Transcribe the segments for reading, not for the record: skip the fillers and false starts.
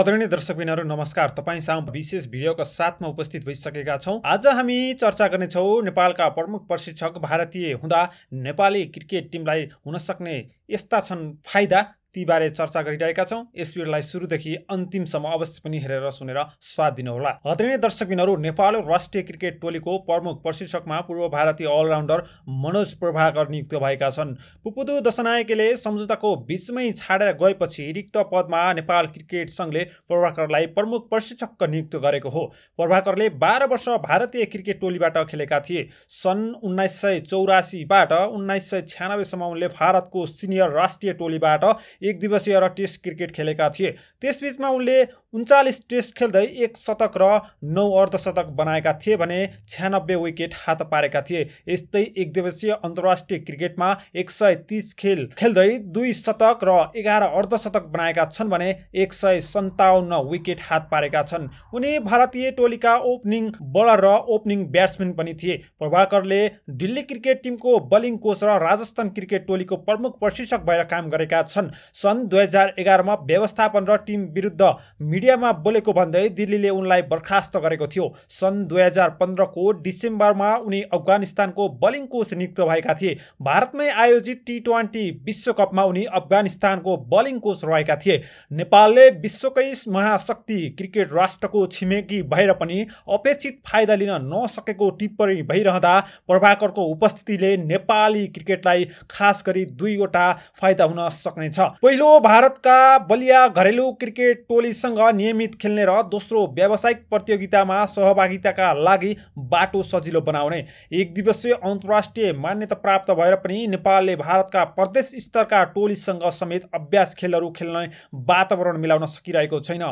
आदरणीय दर्शक बिनहरु नमस्कार। तपाईंसँग विशेष भिडियोका साथमा उपस्थित भइसकेका छौं। आज हामी चर्चा गर्ने छौं नेपालका प्रमुख प्रशिक्षक भारतीय हुँदा नेपाली क्रिकेट टिमलाई हुन सक्ने यस्ता छन् फाइदा, ती बारे चर्चा गरिरहेका छौं। यस भिडियोलाई सुरुदेखि अन्तिमसम्म अवश्य पनि हेरेर सुनेर स्वाद दिनुहोला। आदरणीय दर्शक बिनहरु, नेपाल राष्ट्रिय क्रिकेट टोलीको प्रमुख प्रशिक्षकमा पूर्व भारतीय अलराउन्डर मनोज प्रभाकर नियुक्त भएका छन्। पुपुदु दशनायकले सम्झौताको बीचमै छाडेर गएपछि रिक्त पदमा नेपाल क्रिकेट संघले प्रभाकरलाई प्रमुख प्रशिक्षक नियुक्त गरेको हो। प्रभाकरले 12 वर्ष भारतीय क्रिकेट टोलीबाट खेलेका थिए। सन् 1984 बाट 1996 सम्म उनले भारतको सिनियर राष्ट्रिय टोलीबाट एक दिवसीय र टेस्ट क्रिकेट खेलेका थिए। त्यसबीचमा उनले 39 टेस्ट खेल्दै 1 शतक र 9 अर्धशतक बनाएका थिए भने 96 विकेट हात पारेका थिए। यस्तै एक दिवसीय अन्तर्राष्ट्रिय क्रिकेटमा 130 खेल खेल्दै 2 शतक र 11 अर्धशतक बनाएका छन् भने 157 विकेट हात पारेका छन्। उनी भारतीय टोलीका ओपनिङ बलर र ओपनिङ ब्याट्सम्यान पनि थिए। प्रभाकरले दिल्ली क्रिकेट टिमको बलिङ कोच र राजस्थान क्रिकेट टोलीको प्रमुख प्रशिक्षक भएर काम गरेका छन्। सन् 2011 मा व्यवस्थापन र टिम विरुद्ध मिडियामा बोलेको भन्दै दिल्लीले उनलाई बर्खास्त गरेको थियो। सन् 2015 को डिसेम्बरमा उनी अफगानिस्तानको बलिङ कोच नियुक्त भएका थिए। भारतमै आयोजित T20 विश्वकपमा उनी अफगानिस्तानको बलिङ कोच रहेका थिए। नेपालले विश्वकै महाशक्ति क्रिकेट राष्ट्रको छिमेकी भएर पनि अपेक्षित फाइदा लिन नसकेको टिप्पणी भइरहँदा प्रभाकरको उपस्थितिले नेपाली क्रिकेटलाई खास गरी 2 वटा फाइदा हुन सक्ने छ। पहिलो, भारतका बलिया घरेलु क्रिकेट टोलीसँग नियमित खेल्ने र दोस्रो, व्यावसायिक प्रतियोगितामा सहभागिताका लागि बाटो सजिलो बनाउने। एक दिवसीय अन्तर्राष्ट्रिय मान्यता प्राप्त भएर पनि नेपालले भारतका प्रदेश स्तरका टोलीसँग समेत अभ्यास खेलहरू खेल्ने वातावरण मिलाउन सकिरहेको छैन।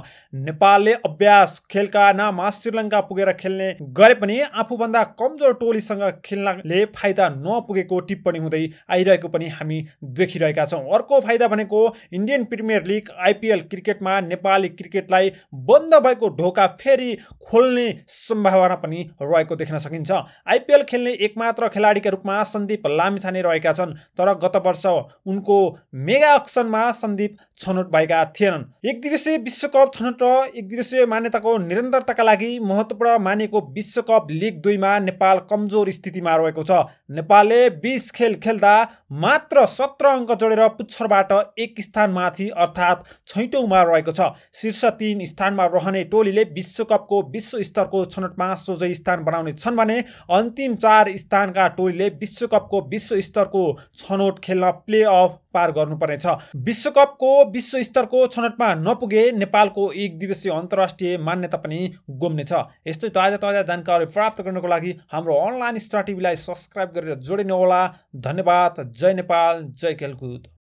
नेपालले अभ्यास खेलका नाममा श्रीलङ्का पुगेर खेल्ने गरे पनि आफूभन्दा कमजोर टोलीसँग खेल्नले फाइदा नपुगेको टिप्पणी हुँदै आइरहेको पनि हामी देखिरहेका छौँ। अर्को फाइदा भनेको इन्डियन प्रिमियर लिग IPL क्रिकेटमा नेपाली क्रिकेटलाई बन्द भएको ढोका फेरि खोल्ने सम्भावना पनि रहेको देख्न सकिन्छ। IPL खेल्ने एकमात्र खेलाडीका रूपमा सन्दीप लामिछाने रहेका छन्, तर गत वर्ष उनको मेगा अक्सनमा सन्दीप छनौट भएका थिएनन्। एक दिवसीय विश्वकप छनौट र एक दिवसीय मान्यताको निरन्तरताका लागि महत्त्वपूर्ण मानिएको विश्वकप लिग 2 मा नेपाल कमजोर स्थितिमा रहेको छ। नेपालले 20 खेल खेल्दा मात्र 17 अङ्क जोडेर पुच्छरबाट 1 स्थानमाथि अर्थात् छैटौँमा रहेको छ। शीर्ष 3 स्थानमा रहने टोलीले विश्वकपको विश्व स्तरको छनौटमा सोझै स्थान बनाउने छन् भने अन्तिम 4 स्थानका टोलीले विश्वकपको विश्व स्तरको छनौट खेल्न प्लेअफ पार गर्नुपर्नेछ। विश्वकपको विश्व स्तरको छनौटमा नपुगे नेपालको एक दिवसीय अन्तर्राष्ट्रिय मान्यता पनि गुम्नेछ। यस्तै ताजा जानकारी प्राप्त गर्नको लागि हाम्रो अनलाइन स्टार टिभीलाई सब्स्क्राइब गरेर जोडिनुहोला। धन्यवाद। जय नेपाल, जय खेलकुद।